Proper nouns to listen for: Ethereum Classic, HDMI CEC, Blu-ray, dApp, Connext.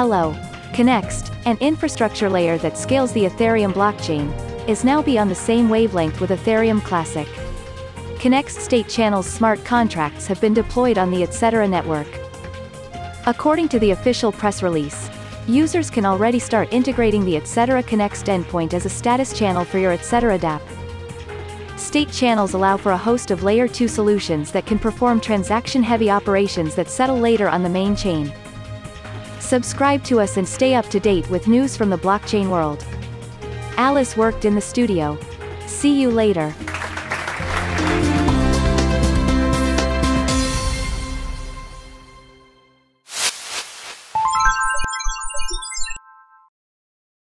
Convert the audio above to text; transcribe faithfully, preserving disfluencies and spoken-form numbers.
Hello. Connext, an infrastructure layer that scales the Ethereum blockchain, is now be on the same wavelength with Ethereum Classic. Connext State Channel's smart contracts have been deployed on the et cetera network. According to the official press release, users can already start integrating the et cetera Connext endpoint as a status channel for your et cetera dApp. State channels allow for a host of layer two solutions that can perform transaction-heavy operations that settle later on the main chain. Subscribe to us and stay up to date with news from the blockchain world. Alice worked in the studio. See you later.